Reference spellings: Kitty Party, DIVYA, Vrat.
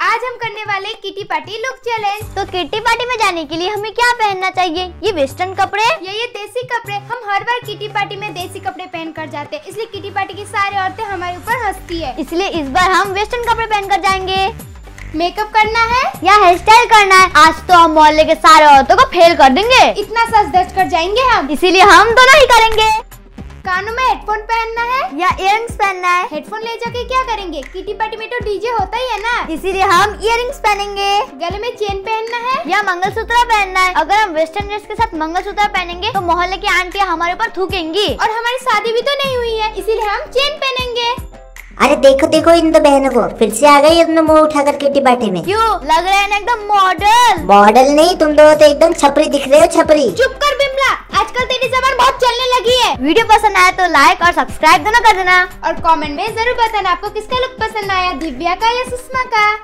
आज हम करने वाले किटी पार्टी लुक चैलेंज। तो किटी पार्टी में जाने के लिए हमें क्या पहनना चाहिए? ये वेस्टर्न कपड़े या ये देसी कपड़े? हम हर बार किटी पार्टी में देसी कपड़े पहन कर जाते हैं, इसलिए किटी पार्टी की सारी औरतें हमारे ऊपर हंसती है। इसलिए इस बार हम वेस्टर्न कपड़े पहन कर जाएंगे। मेकअप करना है या हेयर स्टाइल करना है? आज तो हम मोहल्ले के सारे औरतों को फेल कर देंगे। इतना सच धज कर जाएंगे हम, इसीलिए हम दोनों ही करेंगे। कानों में हेडफोन पहनना है या इयरिंग्स पहनना है? हेडफोन ले जाके क्या करेंगे? किटी पार्टी में तो डीजे होता ही है ना, इसीलिए हम इयरिंग्स पहनेंगे। गले में चेन पहनना है या मंगलसूत्र पहनना है? अगर हम वेस्टर्न ड्रेस के साथ मंगलसूत्र पहनेंगे तो मोहल्ले की आंटियां हमारे ऊपर थूकेंगी। और हमारी शादी भी तो नहीं हुई है, इसीलिए हम चेन पहनेंगे। अरे देखो देखो इन दो बहनों को, फिर से आ गई अपना मुँह उठाकर किटी पार्टी में। क्यों लग रहे हैं एकदम मॉडल? मॉडल नहीं, तुम दोनों तो एकदम छपरी दिख रहे हो, छपरी। चुप कर बिमला, आजकल तेरी जबान बहुत चलने लगी है। वीडियो पसंद आया तो लाइक और सब्सक्राइब दोनों कर देना, और कमेंट में जरूर बताना आपको किसका लुक पसंद आया, दिव्या का या सुषमा का।